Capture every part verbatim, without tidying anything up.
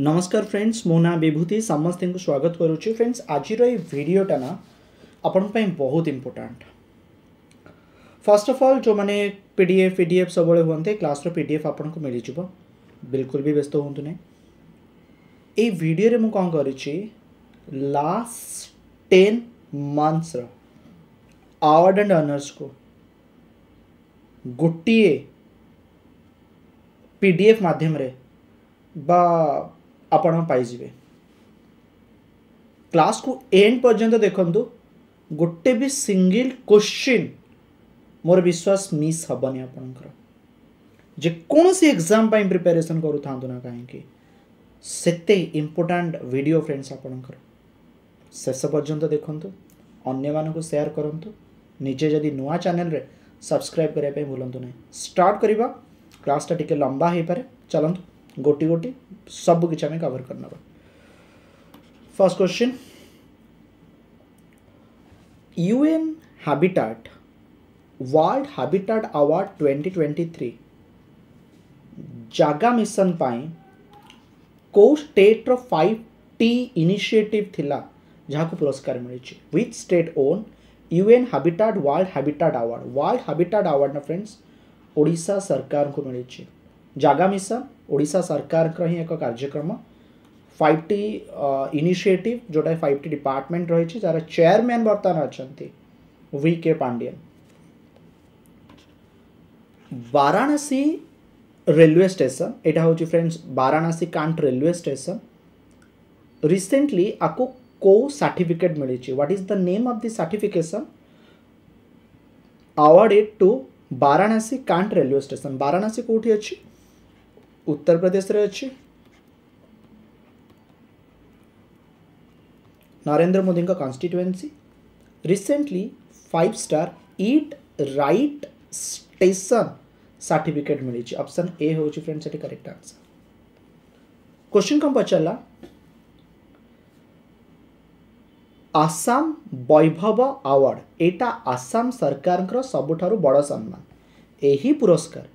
नमस्कार फ्रेंड्स, मो ना विभूति, समस्त को स्वागत करुच्ची। फ्रेंड्स आज भिडटा ना आपंपाई बहुत इम्पोर्टाट। फर्स्ट ऑफ ऑल जो मैंने पीडीएफ पीडीएफ सब हमें क्लास पीडीएफ आपन को मिल जाव, बिल्कुल भी व्यस्त हूँ ना। ये वीडियो में कौन कर last ten months award and honours को गोटे पीडीएफ माध्यम रे बा आपण पाइबे। क्लास को एंड पर्यंत देखंतु, गोटे भी सिंगल क्वेश्चन मोर विश्वास मिस हेनी। आपणकर जे कोनोसी एग्जाम पाई प्रिपरेशन करू थांतु ना, काहेकि सेते इम्पोर्टेंट वीडियो फ्रेंड्स आपणकर शेष पर्यंत देखंतु, अन्य मानकु शेयर करंतु, निजे जदि नुआ चैनल रे सब्सक्राइब करिया पे भूलंतु नै। स्टार्ट करिबा, क्लास टा टिके लंबा हे पारे, चलंतु गोटी गोटी सब किछ हमें कवर करना। First question, UN habitat world habitat Award twenty twenty three Jaga mission पाई को स्टेट रो फाइव टी इनिशिएटिव थिला जहाको पुरस्कार मिली। Which state won UN habitat world habitat award? World habitat award ना फ्रेंड्स ओडिशा सरकार को मिली। जागा मिशन ओडिशा सरकार का ही एक कार्यक्रम फाइव टी इनिशिएटिव जोटा फाइव टी डिपार्टमेंट रही, जार चेयरमैन बर्तमान अच्छा वी के पांडियन। वाराणसी रेलवे स्टेशन, यहाँ हूँ friends Varanasi Cantt railway station. Recently आपको को सर्टिफिकेट मिली। What is the name of the certification awarded to Varanasi Cantt railway station? Varanasi कौटी अच्छी? उत्तर प्रदेश रे अच्छी। नरेंद्र मोदी का constituency. Recently five star eat right station certificate मिली। ऑप्शन ए हो फ्रेंड्स ये करेक्ट आंसर। क्वेश्चन कौन पचारा? आसाम वैभव अवार्ड, एटा आसाम सरकार का सबुठारु बड़ सम्मान। यही पुरस्कार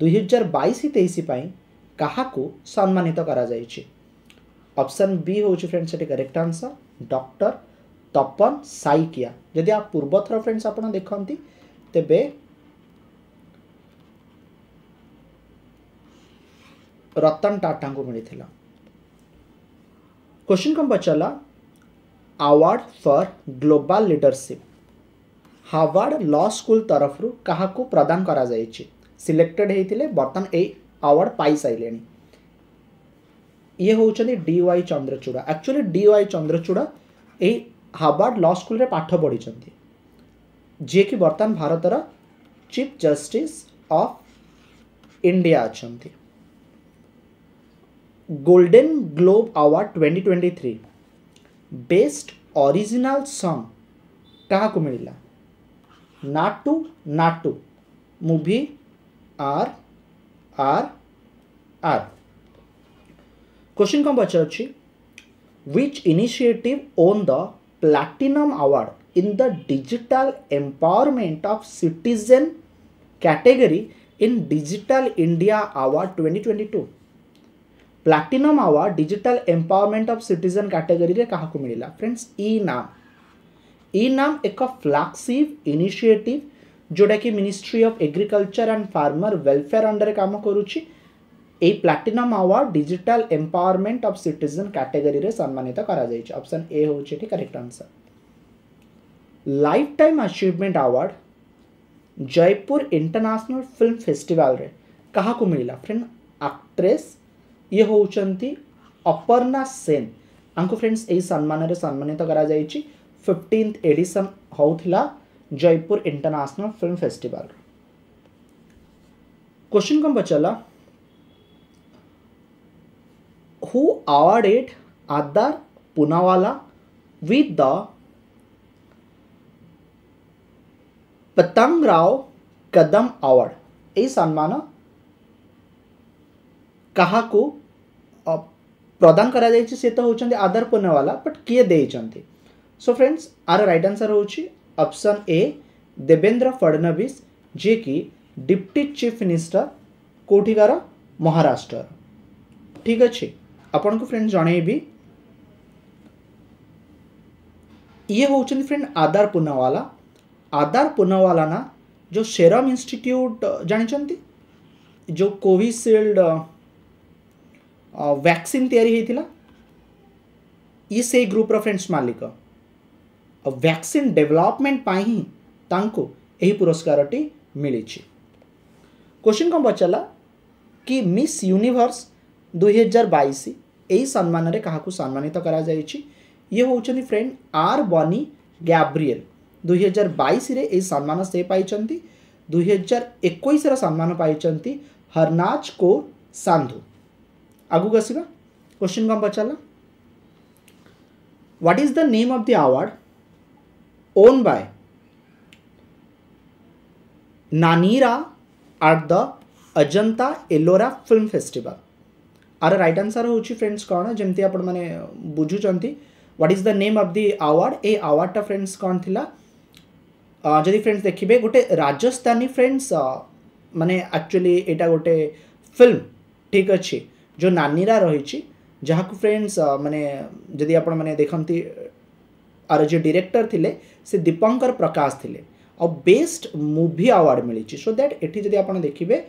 दुई हजार बैश तेईस क्या सम्मानित करा जायछि? ऑप्शन बी हो फ्रेंड्स ये correct answer, doctor Tapan Saikia. यदि आप पूर्व थर फ्रेंड्स आप देखती तेबे रतन टाटा को मिली थिला। क्वेश्चन कौन पचारा? Award for global leadership Harvard law school तरफ रु कहा को प्रदान करा जायछि? सिलेक्टेड होते बर्तमान ए अवार्ड पाई सारे ये हूँ D Y Chandrachud. Actually D Y Chandrachud ये हार्वर्ड लॉ स्कूल रे पाठ पढ़ी, जी कि बर्तमान भारतर चीफ जस्टिस ऑफ इंडिया अच्छा। Golden globe award twenty twenty three best original song कहा को मिला? Naatu Naatu movie R R R. Question कौन पचार? Which initiative won the platinum award in the digital empowerment of citizen category in digital India award twenty twenty two? Platinum award digital empowerment of citizen category रे कहा को मिला? Friends ई नाम, ई नाम एक flagship initiative जोटा कि ministry of agriculture and farmer welfare under काम करुच्ची। ए platinum award digital empowerment of citizen category रे सम्मानित करा जाय छै। ऑप्शन ए हो छै correct answer. Life time achievement award Jaipur international film festival रे कहा को मिला? फ्रेंड एक्ट्रेस ये हूँ अपर्णा सेन। आपको फ्रेंड्स यही सम्मान रे सम्मानित करा जाय छी। फिफ्टीन्थ एडिशन होउथिला Jaipur international film festival. Question कौन पचारा? हु अवार्डेड आदार पुनावाला विथ द पतंग राव कदम अवार्ड? यही सम्मान कहा को प्रदान करा जाय छी? से तो होचंदे आदर पुनावाला, बट किए देई चंती? So friends our right answer होची ऑप्शन ए देवेंद्र फडणवीस, जे कि डिप्टी चीफ मिनिस्टर कोठिकार महाराष्ट्र। ठीक अच्छे। आपन को फ्रेंड जणेबी ये होचन फ्रेंड आधार पूनावाला। आधार पूनावाला ना जो सेरम इंस्टिट्यूट जानी जो कोविशील्ड वैक्सीन या ये से ग्रुप फ्रेंड्स मालिक वैक्सीन डेवलपमेंट तांको यही पुरस्कार मिली। क्वेश्चन कौन पचारा कि मिस यूनिवर्स दो हज़ार बाईस यही सम्मान रे काहाकु सम्मानित तो करा ये होचनी फ्रेंड आर बनी गैब्रिएल दो हज़ार बाईस रे ए सम्मान से पाई चंती दो हज़ार इक्कीस रे सम्मान पाई चंती हरनाज को सांधु। आगु आसवा क्वेश्चन कौन पचारा what is the name of the award won by नानीरा at the Ajanta Ellora film festival. Our right answer हो फ्रेंड्स कौन जमी आप बुझुंट what is the name of the award ए अवार्ड टा फ्रेंड्स कौन थिला जदि फ्रेंड्स देखिए गोटे राजस्थानी फ्रेंड्स माने एक्चुअली एटा गोटे फिल्म ठीक अच्छे जो नानीरा रही जहाँ फ्रेंड्स माने जदि आपण माने देखंती आर जो डायरेक्टर थिले से दीपंकर प्रकाश थिले और बेस्ट मूवी अवार्ड मिली। सो दैट एठी जदि आपण देखिए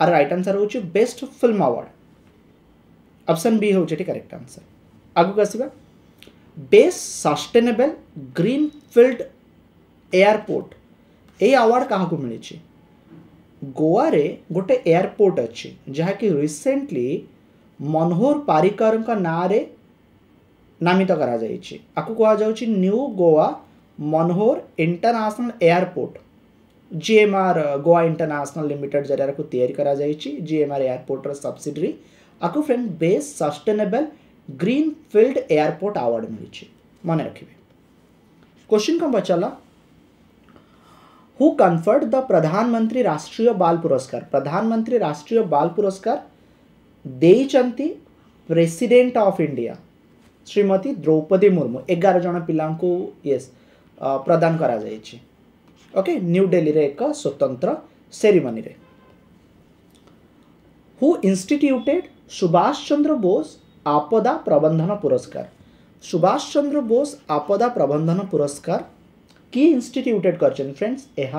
आर राइट आंसर हो best film award option B हो करेक्ट आंसर। आगु आसवा बेस्ट सस्टेनेबल ग्रीनफील्ड एयरपोर्ट ए अवार्ड कहाँ को मिली गोवा रे गोटे एयरपोर्ट अच्छी जहाँ कि रिसेंटली मनोहर पारिकर का ना रे नामित करा आपको कह new Goa Manohar international airport GMR Goa international limited जरिया को तैयारी करा जीएमआर एयरपोर्ट सब्सिडरी आपको friend best sustainable greenfield airport award मिली मन रखिए। क्वेश्चन कौन पचारा हु कन्फर्ड द प्रधानमंत्री राष्ट्रीय बाल पुरस्कार प्रधानमंत्री राष्ट्रीय बाल पुरस्कार देइचंती president of India Shrimati Draupadi Murmu एगार जन पिलांकु यस प्रदान करा जायछि ओके न्यू दिल्ली रे एक स्वतंत्र सेरेमनी रे। हु इंस्टिट्यूटेड सुभाष चंद्र बोस आपदा प्रबंधन पुरस्कार सुभाष चंद्र बोस आपदा प्रबंधन पुरस्कार की इंस्टिट्यूटेड कर फ्रेंड्स यह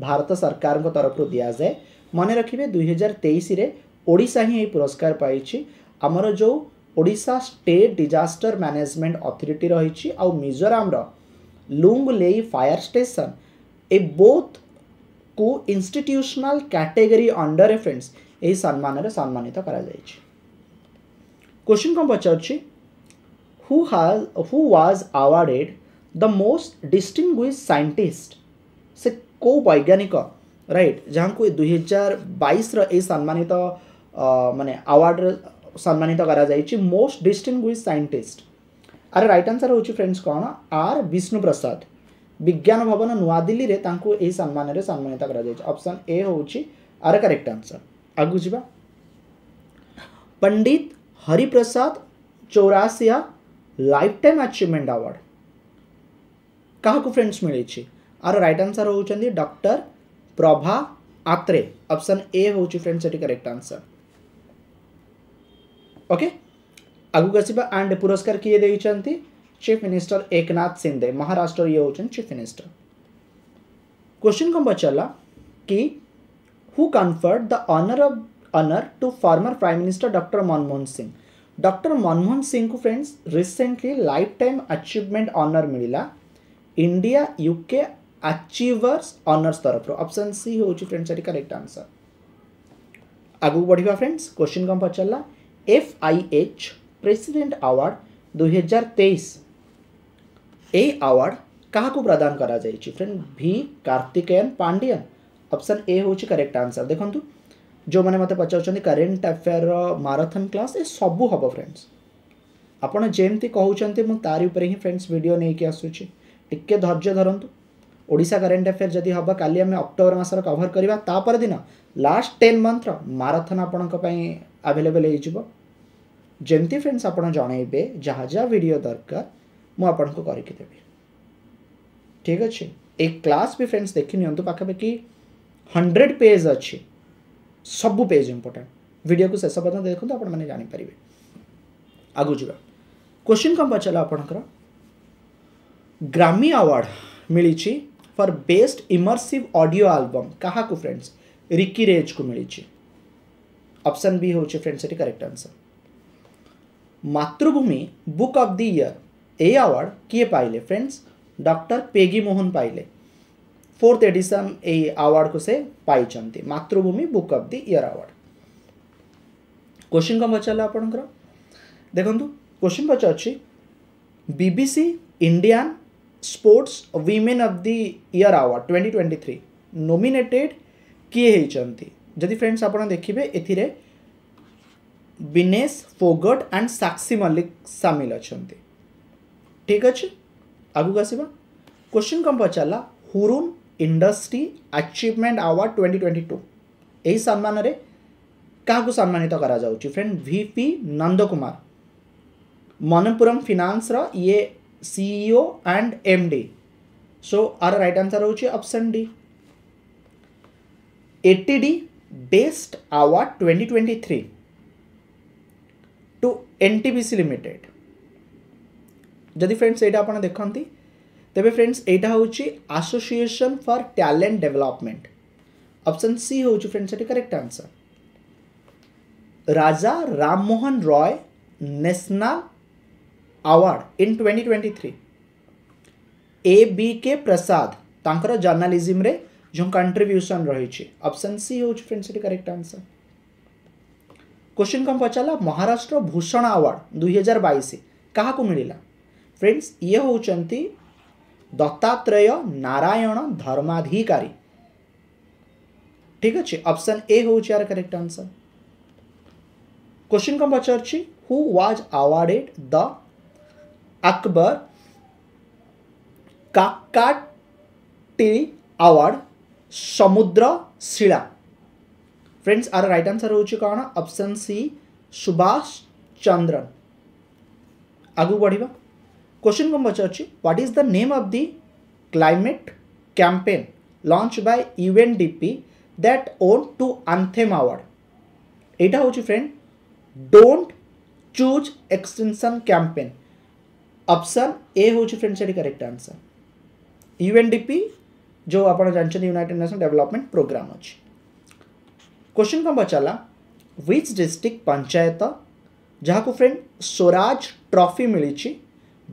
भारत सरकार को तरफ दि जाए मन रखिए दो हज़ार तेईस रे ओडिशा ही पुरस्कार पाई आमर जो Odisha state disaster management authority रही आउ मिजोराम रो लुंगलेई फायर स्टेशन ए बोथ को इंस्टीट्यूशनल कैटेगरी अंडर फ्रेंड्स यही सम्मान सम्मानित करा जाए। क्वेश्चन कौन पचार who has who was awarded the most distinguished scientist से को वैज्ञानिक राइट जहाँ को दो हज़ार बाईस रो ए सम्मानित माने अवार्ड सम्मानित करा जाए most distinguished scientist. Our right answer हो फ्रेंड्स कौन आर विष्णु प्रसाद विज्ञान भवन नवा दिल्ली रे तांको ए सम्मान रे सम्मानित करा जाए ऑप्शन ए होउची आर करेक्ट आंसर। आगु जिबा Pandit Hariprasad Chaurasia life time achievement award काहाकु फ्रेंड्स मिली आर राइट आंसर होउचंदी doctor Prabha Atre option A होउची फ्रेंड्स एटी करेक्ट आंसर ओके। आगु आसीबा एंड पुरस्कार किए देइचंती चीफ मिनिस्टर एकनाथ शिंदे महाराष्ट्र ये होचन चीफ मिनिस्टर। क्वेश्चन कौन पचारा कि who conferred the honour of honour to former prime minister doctor Manmohan Singh doctor Manmohan Singh को friends recently life time achievement honour मिला इंडिया यूके अचीवर्स ऑनर्स तरफ ऑप्शन सी हो फ्रेंड्स एटी करेक्ट आंसर। आगु बढ़िया फ्रेंड्स क्वेश्चन कौन पचारा F I H president award दो हज़ार तेईस ए अवार्ड कहाँ को प्रदान करा जाए फ्रेंड भी कार्तिकेयन पांडियन ऑप्शन ए हो करेक्ट आंसर। देखंतु जो मैंने मत पचार करेन्ट अफेयर माराथन क्लास ये सबू हम फ्रेंड्स आपड़ जमती कहते मुझे तारी उपर ही फ्रेंड्स वीडियो नहीं कि आसूँ टे धैर्य धरतु ओडिशा करेन्ट अफेयर जदि हम काली आम अक्टोबर मसर कभर करवा तापर दिन लास्ट टेन मंथ माराथन आपण आभेलेबल होमती फ्रेंड्स आप जनइबे जहाँ जहाँ वीडियो दरकार मुझे को करके देवी ठीक अच्छे। ये क्लास भी फ्रेंड्स देखी निंतु पाखापाखि हंड्रेड पेज अच्छी सबू पेज इंपोर्टेंट वीडियो को शेष पर्यटन देखते आप जापर। आगु जावा क्वेश्चन कौन पचारा आपण ग्रामी अवार्ड मिली for best immersive audio album क्या फ्रेंड्स रिकी रेज को मिली ऑप्शन बी हो फ्रेंड्स ये correct answer. Mathrubhumi book of the year ए अवार्ड किए पाइले फ्रेंड्स डॉक्टर पेगी मोहन पाइले फोर्थ एडिशन ए अवार्ड को से पाई Mathrubhumi book of the year award. Question कौन पचारा आपण देखु क्वेश्चन पचार BBC Indian sports women of the year award twenty twenty three nominated किए होती जदि फ्रेंड्स आप देखिए एथिरे विनेश फोगट एंड साक्षी मल्लिक सामिल अच्छा ठीक अच्छे आगू आसवा। क्वेश्चन कौन पचारा Hurun industry achievement award twenty twenty two यही सम्मान रे काहाकु सम्मानित करा जाउची friend VP Nandakumar Manappuram finance रा ये CEO and MD so our right answer होची option D. ATD best award twenty twenty three to NTPC limited जदि फ्रेंड्स एटा आपण देखंती तबे फ्रेंड्स एटा होची association for talent development option C होची फ्रेंड्स एटा correct answer. Raja Rammohan Roy national award in twenty twenty three A B K Prasad तांकर जर्नालिज्म रे जो कंट्रीब्यूशन रही ऑप्शन सी हो फ्रेंड्स ये करेक्ट आंसर। क्वेश्चन कौन पचारा महाराष्ट्र भूषण अवार्ड दुई हजार बाईस क्या मिला फ्रेंड्स ये होचंती दत्तात्रेय नारायण धर्माधिकारी ठीक अच्छे ऑप्शन ए हो करेक्ट आंसर। क्वेश्चन कौन पचार who was awarded the Akbar Kakati award समुद्र शिला फ्रेंड्स आर राइट आंसर होची कौन ऑप्शन सी सुभाष चंद्रन। आगु बढ़िया क्वेश्चन कौन पचार what is the name of the climate campaign launch by UNDP that won two anthem award एटा होची friend don't choose extension campaign option A हो फ्रेंड्स ये करेक्ट आंसर। यूएनडीपी जो आप जानते यूनाइटेड नेशन डेवलपमेंट प्रोग्राम अच्छी। Question कौन पचारा विच डिस्ट्रिक्ट पंचायत जहाँ को फ्रेंड स्वराज ट्रॉफी मिली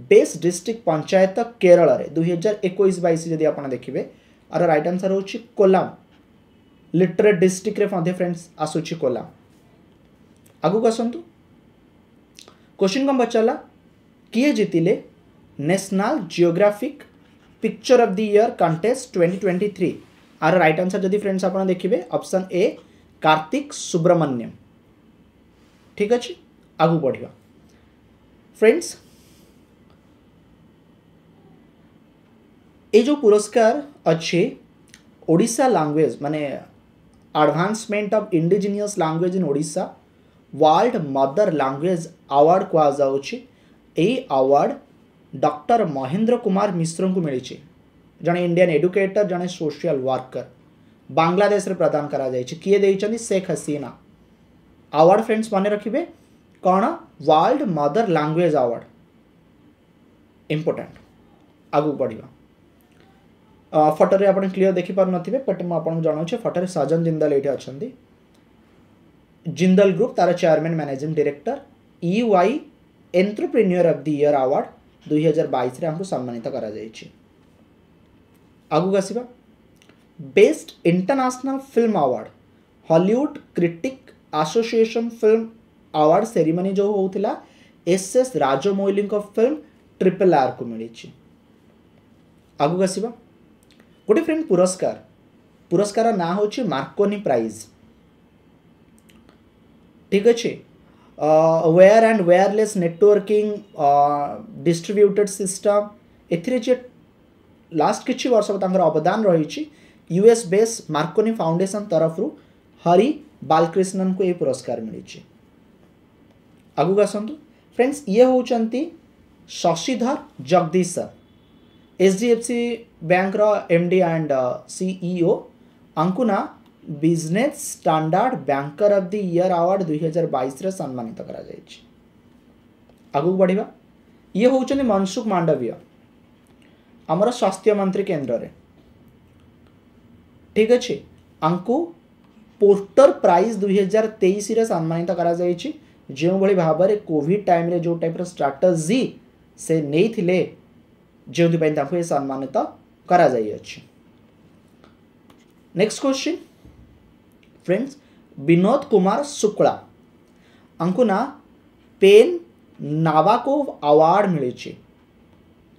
बेस्ट डिस्ट्रिक्ट पंचायत केरल रे दुई हजार इक्कीस बाईस जदि आप देखिए आर राइट आंसर होची कोलाम लिटरेट डिस्ट्रिक्ट रे फ्रेंड्स आसूची कोलाम। आगु आसतु क्वेश्चन कौन पचारा किए जीतिले national geographic picture of the year contest twenty twenty three our right answer जदि फ्रेंड्स आप देखिए ऑप्शन ए कार्तिक सुब्रमण्यम ठीक अच्छे। आगु बढ़िया फ्रेंड्स ये जो पुरस्कार अच्छे ओडिशा लैंग्वेज माने advancement of indigenous language in Odisha world mother language award कहा जाउची ए अवार्ड डॉक्टर महेंद्र कुमार मिश्र को मिली जड़े इंडियन एडुकेटर जड़े सोशल वर्कर बांग्लादेश रे प्रदान करा किए दे शेख हसीना अवार्ड फ्रेंड्स मन रखिए कौन world mother language award important. आगू बढ़िया फोटो रे आप क्लियर देखी पार नथिबे बट मैं आपको जनाऊे फोटो रे सजन जिंदल ये अच्छा जिंदल ग्रुप तार chairman managing director EY entrepreneur of the year award दुई हजार बाईस हमको सम्मानित करा जाइए। आगु आसवा best international film award Hollywood critic association film award ceremony जो होता S S Rajamouli film triple R को मिली। आगु आसवा गोटे फ्रेंड पुरस्कार पुरस्कार ना हो मार्कोनी प्राइज ठीक अच्छे wire and wireless networking distributed system एथिरे जे लास्ट किछि वर्ष तांकर अवदान रही यूएस बेस मार्कोनी फाउंडेशन तरफ रु हरि बालकृष्णन को ये पुरस्कार मिली। आगु आसतु फ्रेंड्स ये होचंती Sashidhar Jagdishan sir HDFC bank रो एमडी एंड सीईओ अंकुना business standard banker of the year award दुई हजार बाईस सम्मानित करा जाइए। आगु बढ़ा। ये होचने मनसुख मांडवीय आमर स्वास्थ्य मंत्री केन्द्र रे, ठीक अच्छे। आंकु पोस्टर प्राइज दुई हजार तेईस सम्मानित करा जायछि, जो भली भाव में कोविड टाइम रे जो टाइप स्ट्राटेजी से नहीं थिले जो सम्मानित करा जाय अछि। Next question friends, Vinod Kumar Shukla अंकु ना पेन नावाकोव अवार्ड मिले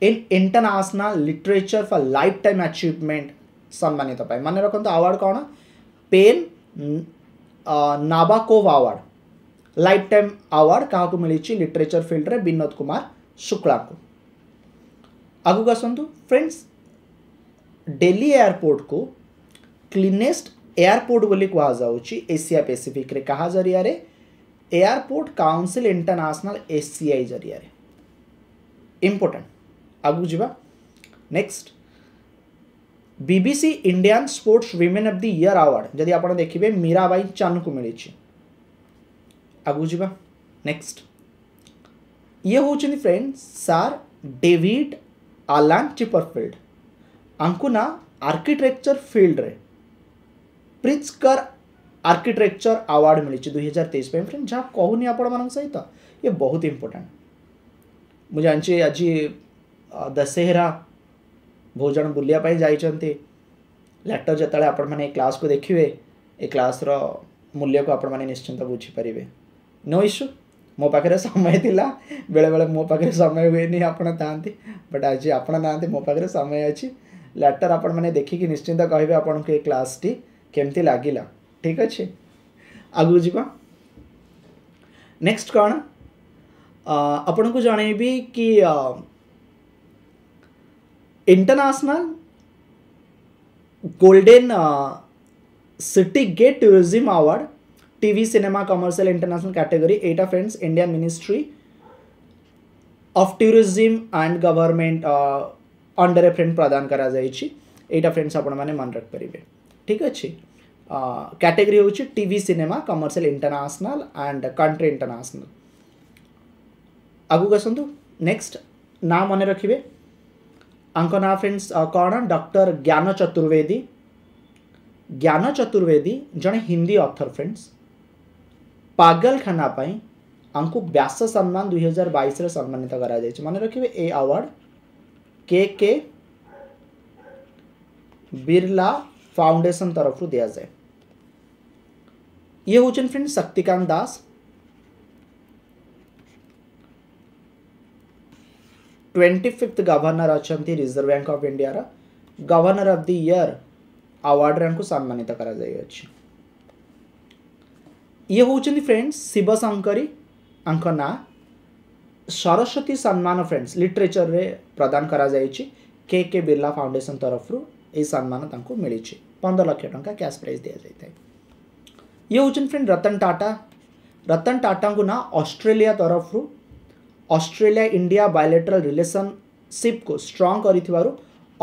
in international literature for life time achievement सम्मानित पाए। मन रखत अवार्ड कौन pen Nabokov award life time award क्या मिली लिटरेचर फील्ड रे विनोद कुमार शुक्ला को। आगु आसतु फ्रेंड्स, दिल्ली एयरपोर्ट को क्लीनेस्ट एयरपोर्ट बोली कहुच्छी एशिया पैसिफिक रे कहा जरिया रे एयरपोर्ट काउंसिल इंटरनेशनल एसीआई जरिया रे। इंपोर्टेंट आगु जीवा। Next BBC Indian sports women of the year award जदि आप देखिए मीराबाई चानू को मिली। आगु जीवा। नेक्स्ट ये होचनी friends sir David Alan Chipperfield अंकुना आर्किटेक्चर फील्ड रे प्रिट्जकर आर्किटेक्चर अवार्ड मिली दुई हजार तेईस फ्रेंड, जहाँ कहूनी आपण सहित ये बहुत इंपोर्टेंट। मुझे जानचे आज दशहरा भोजन बुलायापी जाइंटे लैटर जिते आपने क्लास को देखिए ये क्लास रो मूल्य को आपने निश्चिंत बुझीपारे। नो इश्यू, मो पाखे समय थिला, बेले बेले मो पाखे समय हुए नहीं आपड़ था, बट आज आप मो पाखे समय अच्छी लैटर आपने देखिकी निश्चिंत कहे आपन को क्लास टी केमती लगिला, ठीक अच्छे। आगु जीवा। नेक्स्ट कौन आपण को जनइबी कि international golden city gate tourism award TV cinema commercial international category एटा friends Indian ministry of tourism and government under ए फ्रेंड प्रदान करा जायछि। एटा फ्रेंड्स आपण माने मन रख परिबे, ठीक अच्छे। कैटेगरी uh, होची TV cinema commercial international and country international. आगु आसतु नेक्स्ट ना मन रखिए आंक ना फ्रेंड्स कौन डॉक्टर ज्ञान चतुर्वेदी। ज्ञान चतुर्वेदी जड़े हिंदी ऑथर फ्रेंड्स, पागलखाना पाई आंकु व्यास सम्मान दुई हजार बाईस सम्मानित करा जाय। मन रखिए ए अवार्ड के के बिरला फाउंडेशन तरफ रु दिया जाए। ये होचन friends Shaktikanta Das twenty fifth governor अच्छा रिजर्व बैंक ऑफ इंडिया रा governor of the year award रंकु सम्मानित करा जाय अछि। ये होचन फ्रेंड्स शिवशंकरी अंकना सरस्वती सम्मान फ्रेंड्स लिटरेचर रे प्रदान करा जाय अछि के के बिरला फाउंडेशन तरफ रु ए सम्मान तांको मिली पंद्रह लाख टंका कैश प्राइज दिया जाता है। ये होचन फ्रेंड रतन टाटा। रतन टाटा को ना ऑस्ट्रेलिया तरफ रु ऑस्ट्रेलिया इंडिया बायलेटरल रिलेशनशिप को स्ट्रांग कर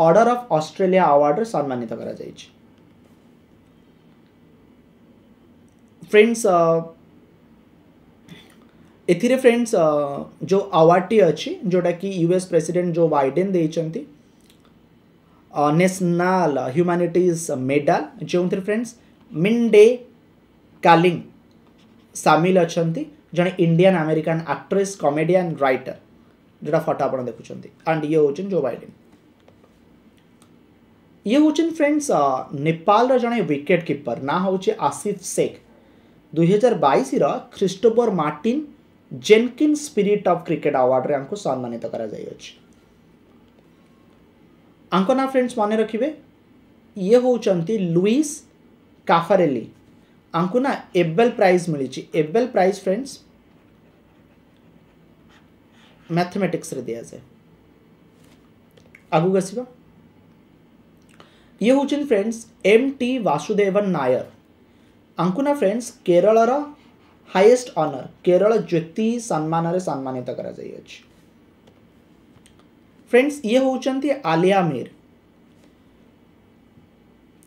ऑर्डर ऑफ ऑस्ट्रेलिया अवार्ड रे सम्मानित करा जाय छी। फ्रेंड्स एथिरे फ्रेंड्स जो अवार्ड टी अछि जोटा कि यूएस प्रेसिडेंट जो बाइडेन देइछंती नेशनल ह्यूमानिटीज मेडल जो फ्रेंड्स मिंडे कालिंग सामिल अच्छा जड़े Indian American actress comedian writer जो फटो आप देखुं एंड ये हो जो बाइडेन। ये हो फ्रेंड्स नेपाल जड़े विकेट कीपर ना हूँ आसिफ शेख दुई हजार बाईस Christopher Martin Jenkin spirit of cricket award रे सम्मानित करा जाय अछि। आंक ना फ्रेंड्स मन रखिए ये होचंती लुईस काफरेली आंकु ना एबेल प्राइज मिली। एबेल प्राइज फ्रेंड्स मैथमेटिक्स रे दिया जाए। आगु आसवा। ये होचंती friends M T Vasudevan Nair आंकु ना फ्रेंड्स केरल रा हाईएस्ट ऑनर केरल ज्योति सम्मान रे सम्मानित करा जाय अछि। फ्रेंड्स ये होचंती आलिया मीर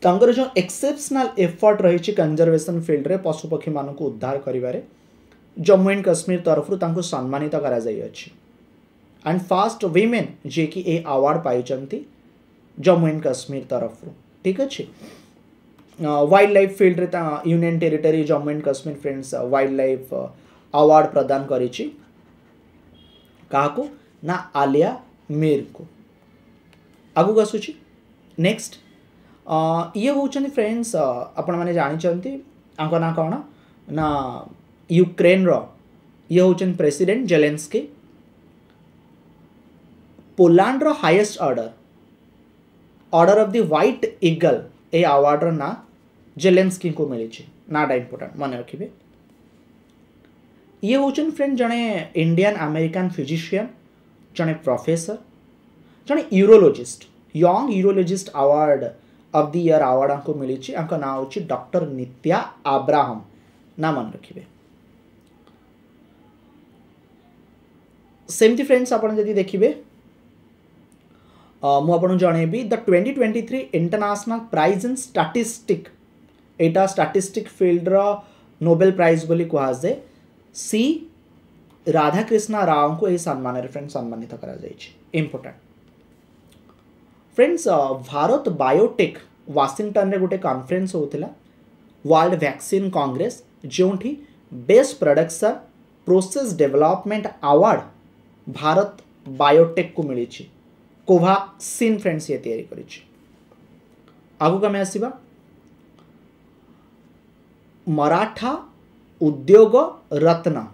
तंगर जो एक्सेप्शनल एफर्ट रही कंजर्वेशन फील्ड रे पशुपक्षी मानक उद्धार करिवारे जम्मू एंड काश्मीर तरफ तांको सम्मानित करा जाय अछि एंड फास्ट विमेन जे कि ए अवार्ड पाइचंती जम्मू एंड काश्मीर तरफ। ठीक अछि, वाइल्ड लाइफ फील्ड रे union territory Jammu and Kashmir friends wild life award प्रदान करिछि काको ना आलिया मीर को। आगु आसुछि नेक्स्ट ये होचन फ्रेंड्स आपण माने जानि चंती आंको ना कोन ना यूक्रेन रो ये होचन प्रेसिडेंट जेलेंस्की। पोलैंड रो highest order order of the white eagle ए अवार्ड रो ना जेलेंस्की को मिली छे, नाटा इंपोर्टेंट मन रखिबे। ये होचन फ्रेंड जने इंडियन अमेरिकन फिजिशियन, जने प्रोफेसर, जने urologist young urologist award of the year award को मिली छे। आंका नाम होची डॉक्टर नित्या अब्राहम, नाम मन रखिबे। सेमती फ्रेंड्स आपन जदी देखिबे मु आपन जणेबी the twenty twenty three international prize in statistic एटा स्टैटिस्टिक फील्ड रो नोबेल प्राइज बोली कहा जाय सी राधाकृष्ण राव को ए सम्मान रे फ्रेंड्स सम्मानित करा जाय छै। Important friends Bharat Biotech Washington रे गोटे कॉन्फ्रेंस होतिला वर्ल्ड वैक्सीन कांग्रेस जोंठी best production process development award Bharat Biotech को मिली छी कोवाक्सिन फ्रेंड्स ये तैयारी करी छी। आगु का मैं आसीबा मराठा उद्योग रत्न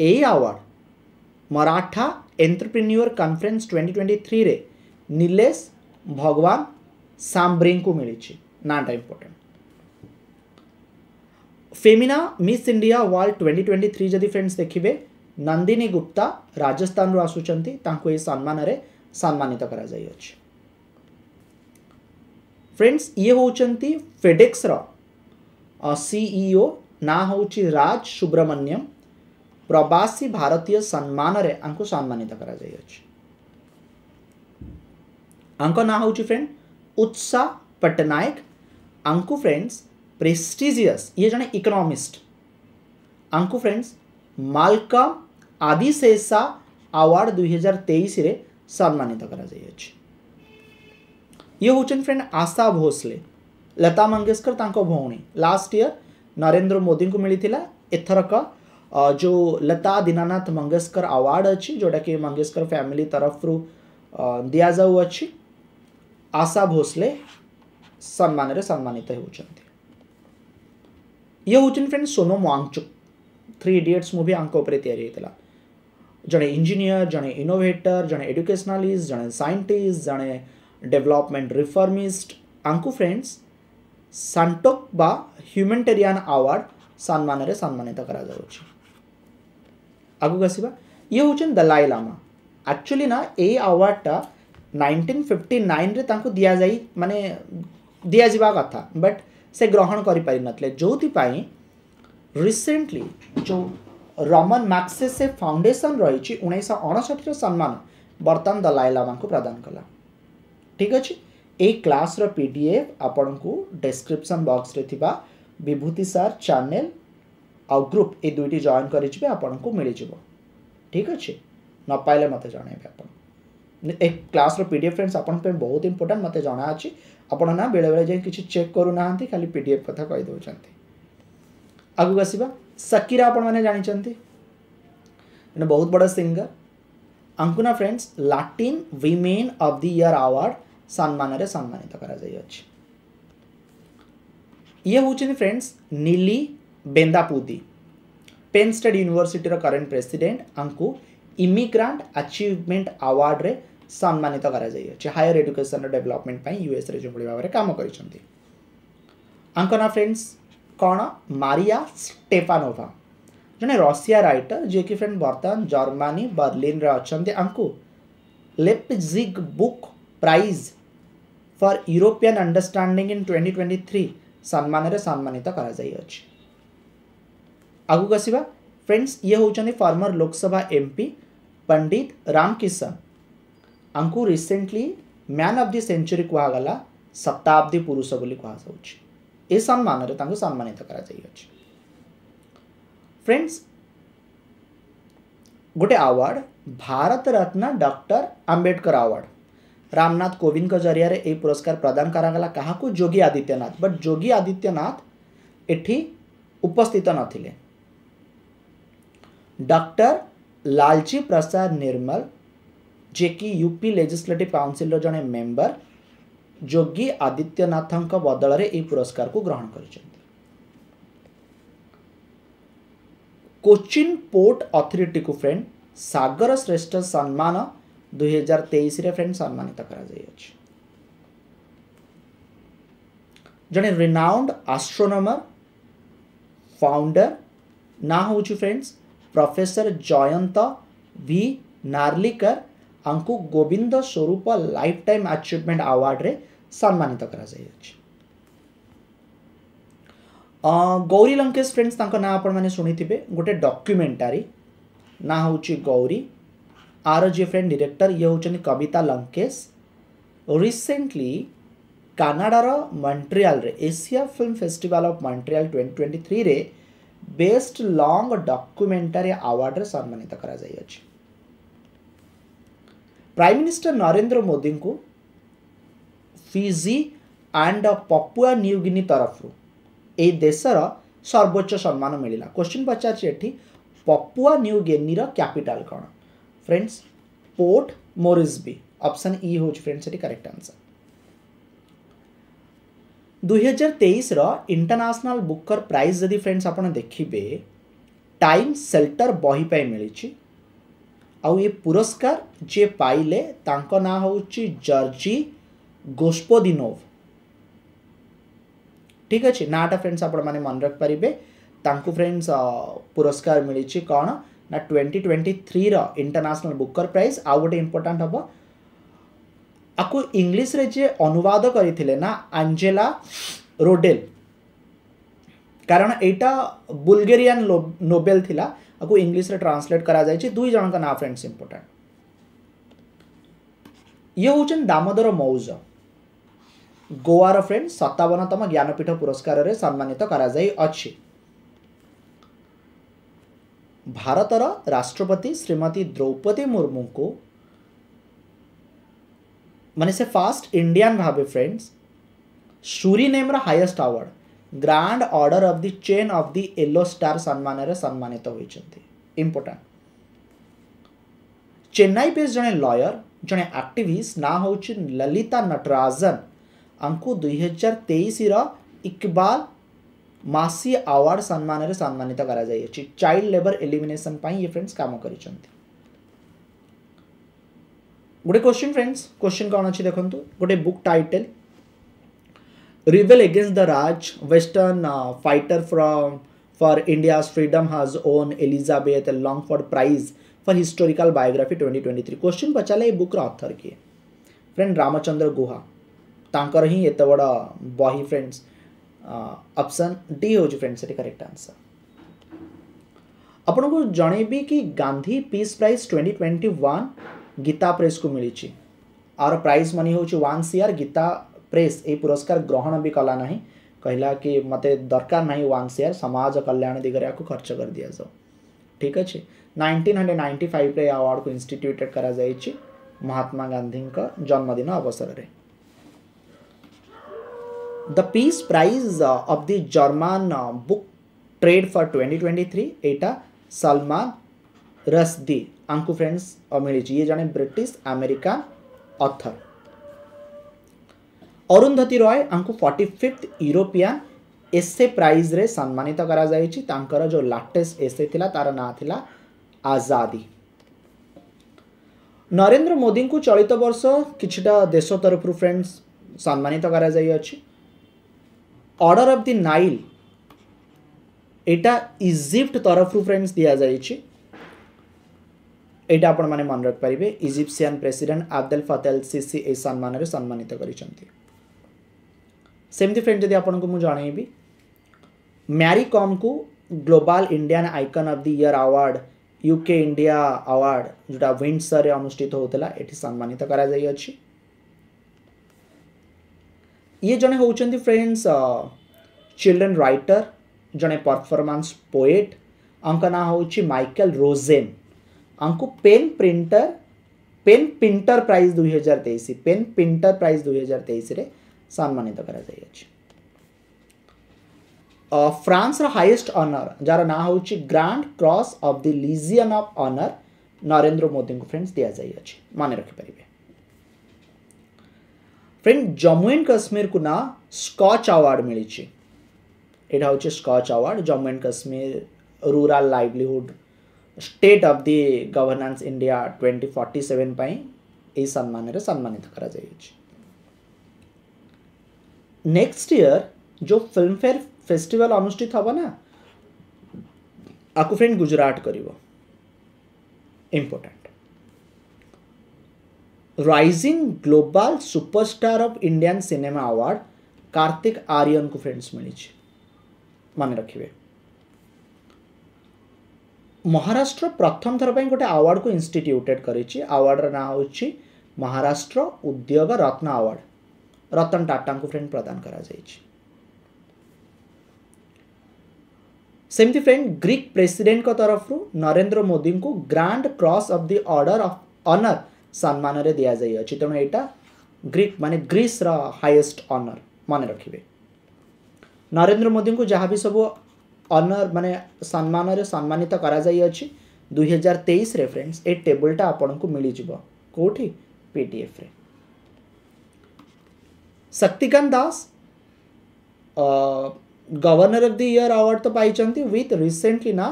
ए award Maratha entrepreneur conference twenty twenty three रे नीलेश भगवान सांब्रिंग को मिली छी, नाटा important. Femina Miss India world twenty twenty three जदि फ्रेंड्स देखिबे नंदिनी गुप्ता राजस्थान रो आसुचंती तांको ए सम्मान रे सम्मानित करा जाय अछि। फ्रेंड्स ये होचंती फेडेक्स रो सीईओ ना होची राज सुब्रमण्यम प्रवासी भारतीय सम्मान रे आंको सम्मानित करा जाय अछि। आंको ना होची फ्रेंड उत्सा पटनायक, आंको फ्रेंड्स प्रेस्टिजियस ये जने इकोनॉमिस्ट, आंको फ्रेंड्स मालका आदिशेषा अवार्ड दुई हजार तेईस रे सम्मानित करा जाय अछि। ये होचन फ्रेंड आशा भोसले लता मंगेशकर तांको भौणी लास्ट ईयर नरेंद्र मोदी को मिलिथिला एथरक जो लता दीनानाथ मंगेशकर अवार्ड अछि जोटा कि मंगेशकर फैमिली तरफ रु दिया जाउ अछि। आशा भोसले सम्मान रे सम्मानित होचंती। ये होचन friend Sonam Wangchuk three idiots movie आंको ऊपर तैयारी हेतला जने इंजीनियर, जने इनोवेटर, जने एजुकेशनलिस्ट, जने साइंटिस्ट, जने डेवलपमेंट रिफॉर्मिस्ट आंको फ्रेंड्स सांटोक बा ह्यूमैनिटेरियन अवार्ड सम्मान रे सम्मानित करा जाउ छी। आगु गसिबा ये होचन दलाई लामा एक्चुअली ना ए अवार्ड टा नाइंटीन फिफ्टी नाइन रे तांको दिया जाई माने दिया जिबा कथा बट से ग्रहण करि पारि नथले जोथि पई रिसेंटली जो रमन मैक्सेसे से फाउंडेशन रही उन्नीस अड़सठ सम्मान बर्तमान दलाई लामा को प्रदान कला। ठीक अच्छे, ये क्लास रो पीडीएफ आपण को डिस्क्रिप्शन बॉक्स रे थिबा विभूति सर चैनल आ ग्रुप ए दुईटी जॉइन करिजबे आपण को मिल जिवो। ठीक अच्छे, न पाइले मते जणैबे आपण ए क्लास रो पीडीएफ फ्रेंड्स आपण पे बहुत इंपोर्टेंट मते जाना अछि आपण ना बेले बेले जे किछि चेक करू नाहंती खाली पीडीएफ कथा कहि दउ छंती। आगु आसीबा सकीरा आपण माने जानि चंती ने बहुत बड़ा सिंगर अंकुना friends Latin women of the year award सम्मान रे सम्मानित करा जाय अछि। ये होचनी friends Neeli Bendapudi Penn State University रो करंट प्रेसिडेंट अंकु इमिग्रांट अचीवमेंट अवार्ड रे सम्मानित करा जाय अछि हायर एजुकेशन रो डेवलपमेंट पई यूएस रे जोबडी भाबरे काम करि चंती। अंकुना फ्रेंड्स कौन मारिया स्टेफानोवा जने रशिया राइटर जे कि फ्रेंड बर्तमान जर्मनी बर्लिन रे अछंती आंकु Leipzig book prize for European understanding in twenty twenty three सम्मान रे सम्मानित करा जाय अछि। आगु गसिबा फ्रेंड्स ये होचनी फॉर्मर लोकसभा एमपी पंडित रामकिशन आंकु recently man of the century कहा गला शताब्दी पुरुष बोली कहा जाउछि ए सम्मान रे तांको सम्मानित करा जाय अछि। फ्रेंड्स गोटे award Bharat Ratna doctor Ambedkar award Ramnath Kovind के जरिया रे पुरस्कार प्रदान करागला कहा को योगी आदित्यनाथ बट योगी आदित्यनाथ एठी उपस्थित नथिले। डॉक्टर लालजी प्रसाद निर्मल जे कि यूपी लेजिस्लेटिव काउंसिल रो जने मेंबर योगी आदित्यनाथ बदल रे ए पुरस्कार को ग्रहण कर। कोचीन पोर्ट अथॉरिटी को फ्रेंड सागर श्रेष्ठ सम्मान दुई हजार तेईस फ्रेंड सम्मानित जने रिनाउंड एस्ट्रोनॉमर फाउंडर ना हो फ्रेंड्स प्रोफेसर जयंत भी Narlikar आंकु Govind Swarup life time achievement award रे सम्मानित कर। गौरी लंकेश फ्रेंड्स ना आपने शुणिथे गोटे डॉक्यूमेंटरी ना हूँ गौरी आर जी फ्रेंड डायरेक्टर ये हूँ कविता लंकेश। रिसेंटली कानाडार मॉन्ट्रियल रे Asia film festival of Montreal twenty twenty three रे बेस्ट लॉन्ग डॉक्यूमेंटरी अवार्ड रे सम्मानित करा जाय अछि। प्राइम मिनिस्टर नरेंद्र मोदी को Fiji and Papua New Guinea तरफ ए देशर सर्वोच्च सम्मान मिलला। क्वेश्चन पचार पपुआ न्यू गिनी रो कैपिटल कौन फ्रेंड्स पोर्ट मोरिसबी ऑप्शन ई हो फ्रेंड्स करेक्ट आंसर। दो हज़ार तेईस रो इंटरनेशनल बुकर प्राइज यदि फ्रेंड्स आप देखिए टाइम सेल्टर बही पाई मिली आउ ये पुरस्कार जे पाइले तांको ना हूँ जर्जी गोस्पोदिनोव ठीक अच्छे नाटा फ्रेंड्स आप मन रखिपारे तांको फ्रेंड्स पुरस्कार मिली कौन ना ट्वेंटी ट्वेंटी थ्री रो इंटरनेशनल बुकर प्राइज आउ गोटे इम्पोर्टाट हम आपको इंग्लिश रे जे अनुवाद करी ना आंजेला रोडेल कारण एटा बुल्गेरियन नोबेल थिला आपको इंग्लिश रे ट्रांसलेट करा जाए दुई जन का ना फ्रेंड्स इंपोर्टेंट ये हूँ दामोदर मौज गोवार फ्रेंड्स सत्तावनतम ज्ञानपीठ पुरस्कार रे सम्मानित करा जाय अछि। भारतर राष्ट्रपति श्रीमती द्रौपदी मुर्मू को माने से फास्ट इंडियन भावे फ्रेंड्स सूरीनेम रा highest award grand order of the chain of the yellow star सम्मान रे सम्मानित होइछन्ती इंपोर्टेंट। चेन्नई बेस जने लॉयर जने एक्टिविस्ट ना होउछ ललिता नटराजन आंकु दो हज़ार तेईस रा इकबाल मासी अवार्ड सम्मान रे सम्मानित करा जाय अछि। चाइल्ड लेबर एलिमिनेशन पई ये फ्रेंड्स काम करिसन्ती। गोटे क्वेश्चन फ्रेंड्स क्वेश्चन कौन अच्छे देखो गोटे book title rebel against the Raj western fighter from for India freedom has won Elizabeth Longford prize for historical biography twenty twenty three. Question पचारे बुक ऑथर किए फ्रेंड रामचंद्र गुहा तांकर ही एत बड़ बही फ्रेंड्स ऑप्शन डी हो फ्रेंड्स करेक्ट आंसर। आपन को जणेबी कि Gandhi peace prize twenty twenty one Gita press को मिली आर प्राइज मनी हूँ वन सीआर गीता प्रेस ये पुरस्कार ग्रहण भी कला ना कहला कि मते दरकार ना वन सीआर समाज कल्याण दिगरे आपको खर्च कर दि जाओ ठीक अच्छे। Nineteen hundred ninety five award को इन्स्टिट्यूटेड करा कर महात्मा गांधी का जन्मदिन अवसर रे। The peace prize of the German book trade for twenty twenty three एटा सलमान रश्दी आंकु फ्रेंड्स मिली ये जने British American author. Arundhati Roy आंकु forty fifth European essay prize रे सम्मानित करा जायछि तांकर जो लाटेस्ट एसे थिला तार ना थिला आजादी। नरेंद्र मोदी को चलित वर्ष किछटा देश तरफ फ्रेंड्स सम्मानित करा जायछि। ऑर्डर ऑफ द नाइल एटा इजिप्ट तरफ फ्रेंड्स दिया जायछि यहाँ आपने मन रखिपारे Egyptian president Abdel Fattah al Sisi ए सम्मान सम्मानित करमती फ्रेंड। जब आपको मुझे जनइबी मैरी कॉम को global Indian icon of the year award UK India award जोटा विंडसर रे अनुष्ठित होता ये सम्मानित करा जाय अछि। ये जने होउछन्ती फ्रेंड्स चिल्ड्रेन राइटर जने परफॉर्मेंस पोएट अंक ना होउछि माइकल रोजेन आंको pen Pinter pen Pinter prize दुई हजार तेईस पेन प्रिंटर प्राइज दुई हजार तेईस सम्मानित करा कर फ्रांस रा हाईएस्ट ऑनर जार ना हूँ grand cross of the lesion of honour Narendra Modi को फ्रेंड्स दि जाइए मन रखिपारे फ्रेंड। जम्मू एंड कश्मीर को ना स्कॉच अवार्ड मिली यहाँ हूँ Skoch award Jammu and Kashmir rural livelihood state of the governance India twenty forty seven पाई सम्मान रे सम्मानित करा जाइए। नेक्स्ट ईयर जो फिल्मफेयर फेस्टिवल अनुष्ठित हम ना आपको फ्रेंड गुजरात करिवो important rising global superstar of Indian cinema award Kartik Aaryan को फ्रेंड्स मिली मन रखिए। महाराष्ट्र प्रथम थर पर गोटे अवार्ड को इंस्टिट्यूटेड करेछि अवार्डर ना हूँ महाराष्ट्र उद्योग रत्न अवार्ड रतन टाटा को फ्रेंड प्रदान करा जाइछि। सेमती फ्रेंड ग्रीक प्रेसिडेंट को तरफ रु नरेंद्र मोदी को grand cross of the order of honour सम्मान रे दिया जाय अछि तेणु एटा ग्रीक माने ग्रीस रा हाईएस्ट ऑनर मन रखिबे। नरेंद्र मोदी को जहाँ भी सब ऑनर माने सम्मान रे सम्मानित करा जाय अछि दो हज़ार तेईस रे फ्रेंड्स ए टेबलटा आपन को मिली जिवो कोठी पीडीएफ रे। Shaktikanta Das governor of the year award तो पाई चंती विथ रिसेंटली ना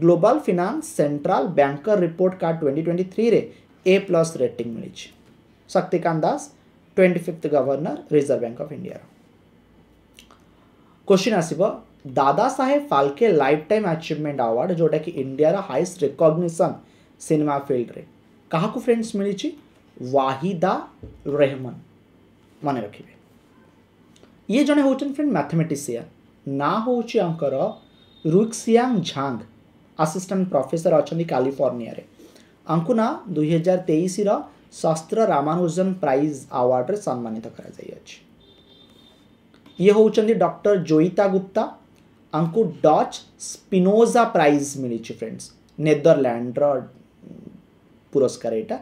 global finance central banker report card twenty twenty three रे ए प्लस रेटिंग मिली। Shaktikanta Das twenty fifth governor reserve bank of India. Question आसीबो Dada Saheb Phalke life time achievement award जोटा कि India रा हाईएस्ट रिकॉग्निशन सिनेमा फील्ड रे कहा को फ्रेंड्स मिली वाहिदा रहमान माने रखिबे। ये जने होचन फ्रेंड मैथमेटिशियन ना होची अंकर रुक्सियांग झांग असिस्टेंट प्रोफेसर अछन कैलिफोर्निया रे अंकु ना दुई हजार तेईस शास्त्र रामानुजन प्राइज अवार्ड रे सम्मानित करा जाय अछि। ये होचंदी डॉक्टर जोईता गुप्ता अंकु डच स्पिनोजा प्राइज मिली फ्रेंड्स नेदरलैंड रा पुरस्कार एटा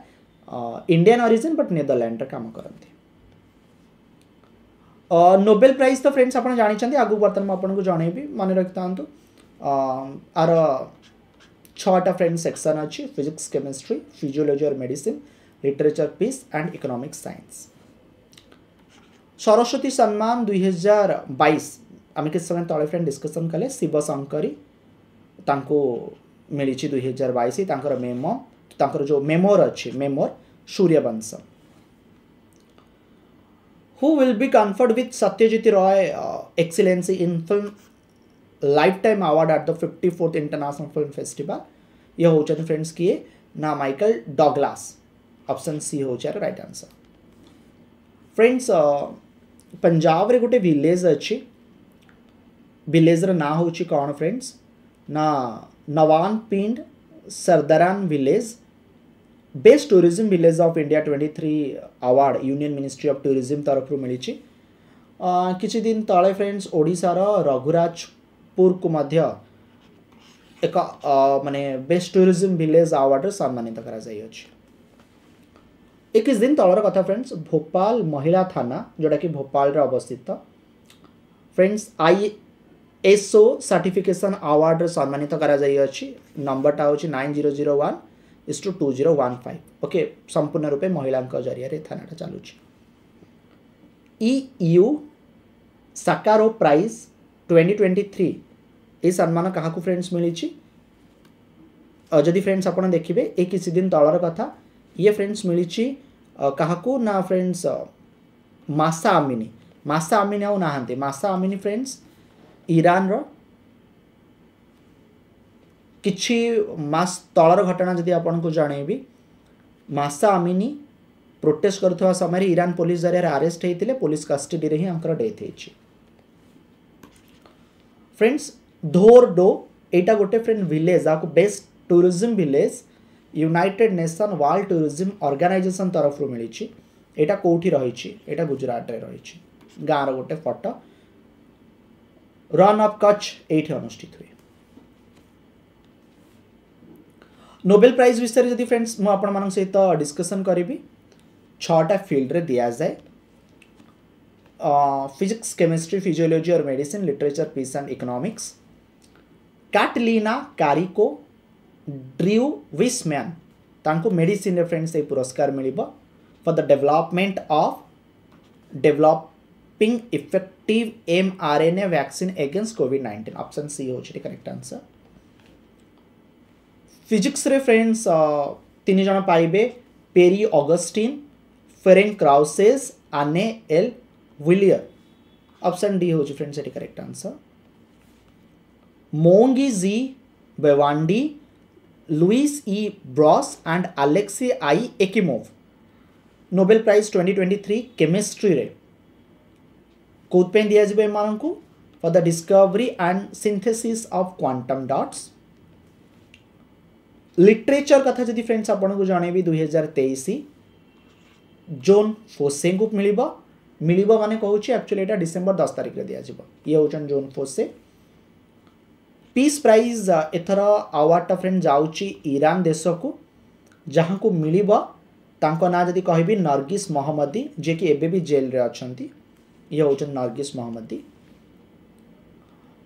इंडियन ओरिजिन बट नेदरलैंड रा काम करंती। नोबेल प्राइज तो फ्रेंड्स आपन जानि छथि आगु वर्तमान आपन को जणैबी मन रखतांतु आर छटा फ्रेंड सेक्शन अछि फिजिक्स केमिस्ट्री फिजियोलॉजी और medicine literature peace and economic science. Saraswati Samman दुई हजार बाईस आम किसी समय तले फ्रेंड डिस्कसन कले शिवशंकरी मिली दुई हजार बाईस मेमो तर जो मेमोर अच्छे मेमोर Sooryavansham. Who will be conferred with Satyajit Ray excellency in film life time award at the fifty fourth international film festival ये हो फ्रेंड्स किए ना माइकल डॉगलास ऑप्शन सी हो राइट आंसर। फ्रेंड्स पंजाब रे गोटे विलेज अच्छी विलेज रा ना हो कौन फ्रेंड्स ना Nawan Pind Sardaran village best tourism village of India twenty three award union ministry of tourism तरफ मिली किछि दिन तले फ्रेंड्स ओडिशा रा रघुराजपुर को मध्य एक माने बेस्ट टूरिज्म विलेज अवार्ड रे सम्मानित करा जाय अछि। इक्कीस दिन तलर कथा फ्रेंड्स भोपाल महिला थाना जोटा कि भोपाल रे अवस्थित friends I SO certification award रे सम्मानित करा जाय अछि नंबरटा होछि nine zero zero one is two two zero one five okay संपूर्ण रूपे महिला जरिया रे थानाटा चालुछि। EU Sakharov prize twenty twenty three ए सम्मान कहा को फ्रेंड्स मिली जदि फ्रेंड्स आपन देखिबे ए किसी दिन तलर कथा ये फ्रेंड्स मिली कहा को ना फ्रेंड्स मासा अमीनी मासा अमीनी आउ नहांती मासा अमीनी फ्रेंड्स ईरान रो किछि मास तलर घटना जदि आपन को जणैबी मासा अमीनी प्रोटेस्ट करथवा समय ईरान पुलिस जरिया अरेस्ट हेतिले पुलिस कस्टडी रे ही अंकर डेथ हेछि। फ्रेंड्स धोरडो एटा गोटे फ्रेंड विलेज आको best tourism village United nation world tourism organisation तरफ मिली एटा कोठी रही एटा गुजरात रे रही गाँव रोटे फटो रन ऑफ कच्छ ये अनुष्ठित हुए। नोबेल प्राइज विषय जदि फ्रेंड्स मु आपण मानन सहित डिस्कशन करी छटा फील्ड रे दिया जाए फिजिक्स केमिस्ट्री फिजियोलॉजी और medicine literature peace and economics. Katalin Kariko Drew Weissman तांको मेडिसिन रे फ्रेंड्स ए पुरस्कार मिलिबो for the development of developing effective mRNA vaccine against Covid nineteen option C हो छे करेक्ट आंसर। फिजिक्स रे फ्रेंड्स तीन जन पाइबे Pierre Agostini Ferenc Krausz Anne L'Huillier option D हो फ्रेंड्स ये correct answer. Moungi G Bawendi Louis E Brus and Alexei I Ekimov Nobel prize twenty twenty three chemistry रे कौन पे दिया जाए मानकू for the discovery and synthesis of quantum dots. Literature कथा जी फ्रेंड्स आपको जनइबी दुई हजार तेईस जोन फोसे को मिल मिल माने कहूँ एक्चुअली एटा डिसेंबर दस तारिख रे दिया ये होचन जोन फोसे। पीस प्राइज एथर अवार्डटा फ्रेंड जाउची ईरान देश को जहाँ को मिल ना जी कह नरगिस मोहम्मदी जे कि एबे भी जेल रे अच्छा ये होचन Narges Mohammadi.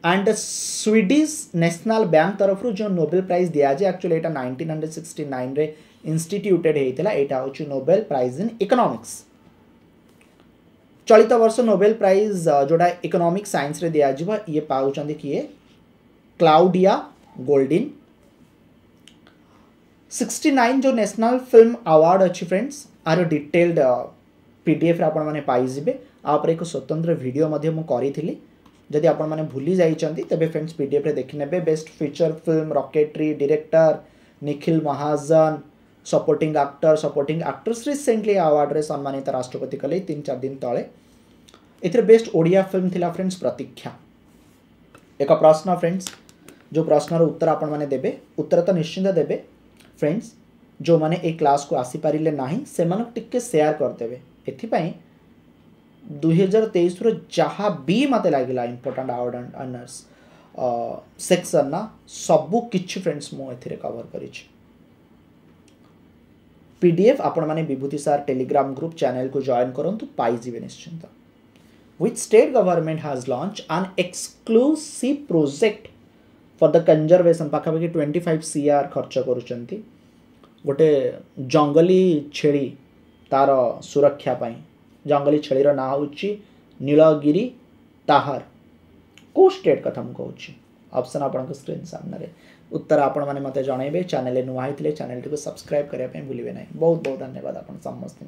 And Swedish national bank तरफ जो नोबेल प्राइज दिया जाए एक्चुअली एटा नाइंटीन हंड्रेड सिक्सटी नाइन रे इंस्टिट्यूटेड होता यहाँ हूँ नोबेल प्राइज इन इकोनॉमिक्स। चलित वर्ष नोबेल प्राइज जोड़ा इकोनॉमिक साइंस रे दिया जाए ये पाँच किए क्लाउडिया गोल्डिन। सिक्सटी नाइन जो नेशनल फिल्म अवार्ड अच्छी फ्रेंड्स आरो डिटेल्ड पीडीएफ आपण माने पाइजिबे आपरे एक स्वतंत्र वीडियो मध्ये मु करिथिली जदि आपण माने भूली जाई चंती तबे फ्रेंड्स पीडीएफ रे देखि नेबे। Best feature film Rocketry director Nikhil Mahajan supporting actor supporting actress recently award रे सम्मानित राष्ट्रपति कले तीन चार दिन तले। एथिरे बेस्ट ओडिया फिल्म थिला फ्रेंड्स प्रतीक्षा। एक प्रश्न फ्रेंड्स जो प्रश्नर उत्तर आपण माने देबे उत्तर तो निश्चिंत देबे फ्रेंड्स जो माने ए क्लास को आसी पारिले नाही से मानक टिके शेयर करदेवे एथिपाई दो हज़ार तेईस रो जहाँ भी मते लागिला important award and honours section ना सबु किछ फ्रेंड्स मो एथिरे कवर करिछ। पीडीएफ आपण माने विभूति सार टेलीग्राम ग्रुप चैनल को जॉइन करंतु पाई जिवे निश्चिंत। Which state government has launch an exclusive project for the conservation पाखापाखि ट्वेंटी फाइव सी आर खर्च करुँच गोटे जंगली छेली तार सुरक्षापी जंगली छेलीर ना हूँ नीलगिरी ताहार को स्टेट कथा मुझे कहूँ ऑप्शन आपन स्क्रीन सामने उत्तर आपण मैंने मत जनइबे। चैनल नुआ होते चैनल टी सब्सक्राइब करने भूलें ना। बहुत बहुत धन्यवाद आप समस्त।